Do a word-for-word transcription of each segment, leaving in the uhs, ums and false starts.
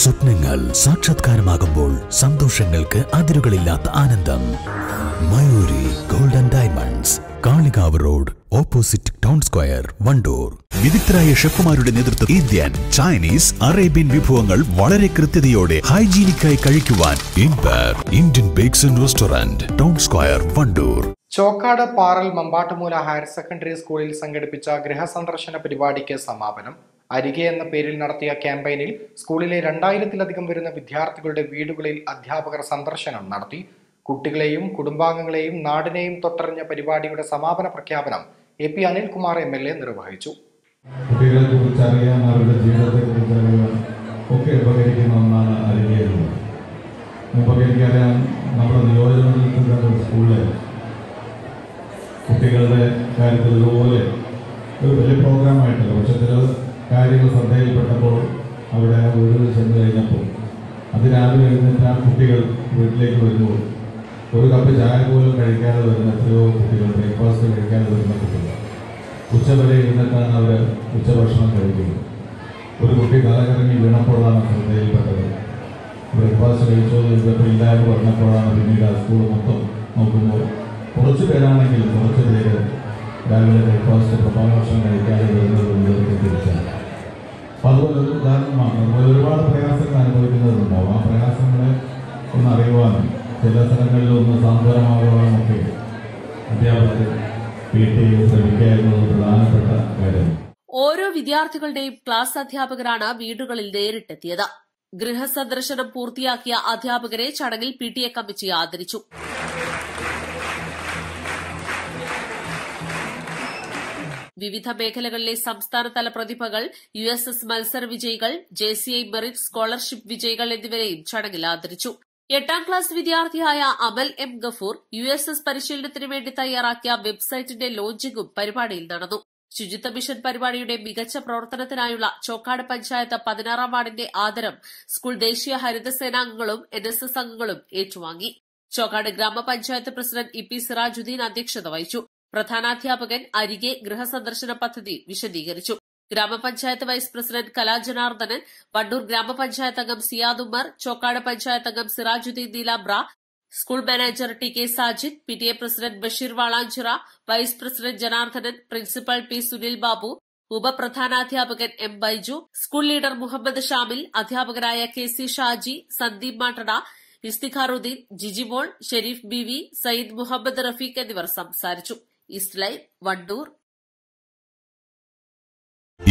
സ്വപ്നങ്ങൾ സാക്ഷാത്കാരമാകുമ്പോൾ സന്തോഷങ്ങൾക്ക് അതിരുകളില്ലാത്ത ആനന്ദം Mayuri golden diamonds Kalikavu road opposite town square Wandoor വിദഗ്ധരായ ഷെഫുമാരുടെ നേതൃത്വത്തിൽ ഇന്ത്യൻ ചൈനീസ് അറേബ്യൻ വിഭവങ്ങൾ വളരെ കൃത്യതയോടെ ഹൈജീനിക്കായി കഴിക്കുവാൻ Indian bakes and restaurant town square Wandoor Chokkad Paral Mambattumoola higher secondary സ്കൂളിൽ സംഘടിപ്പിച്ച ഗൃഹസന്ദർശന പരിപാടിക്ക് സമാപനം അരികെ എന്ന പേരിൽ നടത്തിയ ക്യാമ്പയിനിൽ സ്കൂളിലെ രണ്ടായിരത്തിലധികം വരുന്ന വിദ്യാർത്ഥികളുടെ വീടുകളിൽ അധ്യാപകർ സന്ദർശനം നടത്തി കുട്ടികളെയും കുടുംബാംഗങ്ങളെയും നാടിനെയും തൊട്ടറിഞ്ഞ പരിപാടിയുടെ സമാപന പ്രഖ്യാപനം A P Anilkumar M L A നിർവഹിച്ചു. കുട്ടികളുടെ കാര്യത്തിൽ ഇതുപോലെ ഒരു വലിയ പ്രോഗ്രാമായിട്ടില്ല, പക്ഷെ ചില കാര്യങ്ങൾ ശ്രദ്ധയിൽപ്പെട്ടപ്പോൾ അവിടെ വീടുകൾ ചെന്ന് കഴിഞ്ഞപ്പോൾ അതിരാവിലെ എഴുന്നേറ്റ് ആ കുട്ടികൾ വീട്ടിലേക്ക് വരുമ്പോൾ ഒരു കപ്പ് ചായ പോലും കഴിക്കാതെ വരുന്ന എത്രയോ കുട്ടികൾ, ബ്രേക്ക്ഫാസ്റ്റ് കഴിക്കാതെ വരുന്ന കുട്ടികൾ ഉച്ചവരെ എഴുന്നേറ്റാണ് അവർ ഉച്ചഭക്ഷണം കഴിക്കുന്നത്. ഒരു കുട്ടി കലകറങ്ങി വീണപ്പോഴാണ് ശ്രദ്ധയിൽപ്പെട്ടത്. ബ്രേക്ക്ഫാസ്റ്റ് കഴിച്ചോ ചിലപ്പോൾ ഇല്ല എന്ന് പറഞ്ഞപ്പോഴാണ് പിന്നീട് ആ സ്കൂൾ മൊത്തം നോക്കുമ്പോൾ കുറച്ച് പേരാണെങ്കിൽ കുറച്ച് പേര് രാവിലെ ബ്രേക്ക്ഫാസ്റ്റ് പ്രഭാതഭക്ഷണം കഴിക്കാതെ വരുന്നത് വീടുകളിലേക്ക് തിരിച്ചാണ്. അപ്പോൾ അതുപോലെ ഒരു ഉദാഹരണമാണ്. അതുപോലെ ഒരുപാട് പ്രയാസങ്ങൾ അനുഭവിക്കുന്നതുണ്ടാവും. ആ പ്രയാസങ്ങളെ ഒന്ന് അറിയുവാനും ചില സ്ഥലങ്ങളിൽ ഒന്ന് സാന്ത്വനമാകുവാനുമൊക്കെ അധ്യാപകർ വീട്ടിൽ ശ്രമിക്കുക എന്നത് പ്രധാനപ്പെട്ട കാര്യമാണ്. ഓരോ വിദ്യാർത്ഥികളുടെയും ക്ലാസ് അധ്യാപകരാണ് വീടുകളിൽ നേരിട്ടെത്തിയത്. ഗൃഹസന്ദർശനം പൂർത്തിയാക്കിയ അധ്യാപകരെ ചടങ്ങിൽ പി ടി എ കമ്മിറ്റി ആദരിച്ചു. വിവിധ മേഖലകളിലെ സംസ്ഥാനതല പ്രതിഭകൾ, യു എസ് എസ് മത്സര വിജയികൾ, J C I merit scholarship വിജയികൾ എന്നിവരെയും ചടങ്ങിൽ ആദരിച്ചു. എട്ടാം ക്ലാസ് വിദ്യാർത്ഥിയായ Amal M Gafoor U S S പരിശീലനത്തിനു വേണ്ടി തയ്യാറാക്കിയ വെബ്സൈറ്റിന്റെ ലോഞ്ചിങ്ങും പരിപാടിയിൽ നടന്നു. ശുചിത്വ മിഷൻ പരിപാടിയുടെ മികച്ച പ്രവർത്തനത്തിനായുള്ള ചോക്കാട് പഞ്ചായത്ത് പതിനാറാം വാർഡിന്റെ ആദരം സ്കൂൾ ദേശീയ ഹരിതസേനാംഗങ്ങളും എൻ എസ് എസ് അംഗങ്ങളും ഏറ്റുവാങ്ങി. ചോക്കാട് ഗ്രാമപഞ്ചായത്ത് പ്രസിഡന്റ് ഇ പി സിറാജുദ്ദീൻ അധ്യക്ഷത വഹിച്ചു. പ്രധാനാധ്യാപകൻ അരികെ ഗൃഹസന്ദർശന പദ്ധതി വിശദീകരിച്ചു. ഗ്രാമപഞ്ചായത്ത് വൈസ് പ്രസിഡന്റ് കലാജനാർദ്ദനൻ, വണ്ടൂർ ഗ്രാമപഞ്ചായത്ത് അംഗം സിയാദ് ഉമ്മർ, ചോക്കാട് പഞ്ചായത്ത് അംഗം Sirajuddin Neelambra, school manager T K Sajid, P T A president Basheer Valanchira, vice president Janardhanan, principal P Sunil Babu, ഉപപ്രധാനാധ്യാപകൻ M Baiju, school leader Muhammad Shamil, അധ്യാപകരായ K C Shaji, Sandeep Mattada, Isthikharuddin, Jijimol, Shereef B V, Sayyid Muhammad Rafeeq എന്നിവർ സംസാരിച്ചു. East live Wandoor.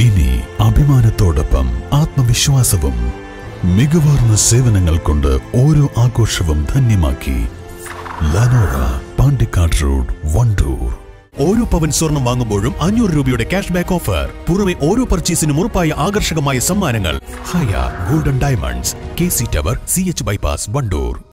ഇനി അഭിമാനത്തോടൊപ്പം ആത്മവിശ്വാസവും മികവാർന്ന സേവനങ്ങൾ കൊണ്ട് ഓരോ ആഘോഷവും ധന്യമാക്കി. ലനോറ പാണ്ടിക്കാട് റോഡ് വണ്ടൂർ. ഓരോ പവൻ സ്വർണം വാങ്ങുമ്പോഴും അഞ്ഞൂറ് രൂപയുടെ ക്യാഷ് ബാക്ക് ഓഫർ. പുറമെ ഓരോ പർച്ചേസിനും ഉറപ്പായ ആകർഷകമായ സമ്മാനങ്ങൾ. Haya golden diamonds, K C tower, C H bypass, Wandoor.